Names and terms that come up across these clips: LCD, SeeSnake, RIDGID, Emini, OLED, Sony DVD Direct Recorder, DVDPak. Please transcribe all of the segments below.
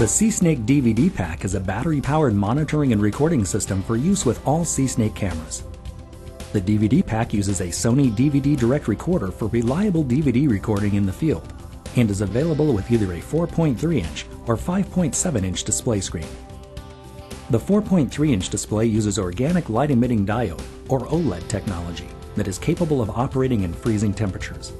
The SeeSnake DVD Pak is a battery-powered monitoring and recording system for use with all SeeSnake cameras. The DVD Pak uses a Sony DVD Direct Recorder for reliable DVD recording in the field and is available with either a 4.3-inch or 5.7-inch display screen. The 4.3-inch display uses organic light-emitting diode, or OLED technology, that is capable of operating in freezing temperatures.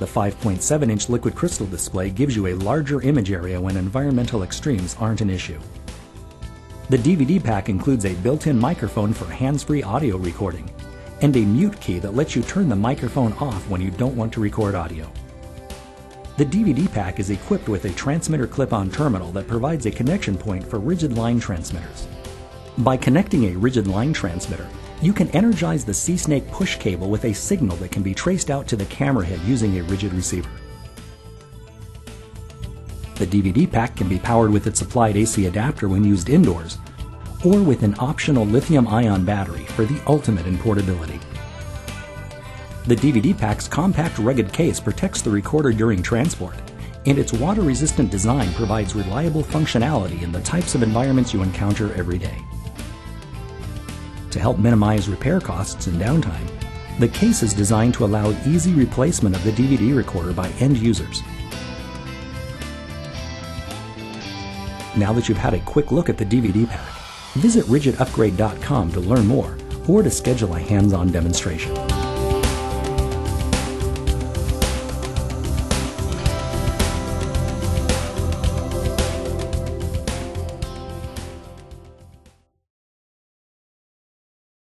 The 5.7-inch liquid crystal display gives you a larger image area when environmental extremes aren't an issue. The DVD Pak includes a built-in microphone for hands-free audio recording and a mute key that lets you turn the microphone off when you don't want to record audio. The DVD Pak is equipped with a transmitter clip-on terminal that provides a connection point for RIDGID line transmitters. By connecting a RIDGID line transmitter, you can energize the SeeSnake push cable with a signal that can be traced out to the camera head using a RIDGID receiver. The DVD Pak can be powered with its supplied AC adapter when used indoors, or with an optional lithium-ion battery for the ultimate in portability. The DVD Pak's compact, rugged case protects the recorder during transport, and its water-resistant design provides reliable functionality in the types of environments you encounter every day. To help minimize repair costs and downtime, the case is designed to allow easy replacement of the DVD recorder by end users. Now that you've had a quick look at the DVD Pak, visit RIDGIDUpgrade.com to learn more or to schedule a hands-on demonstration.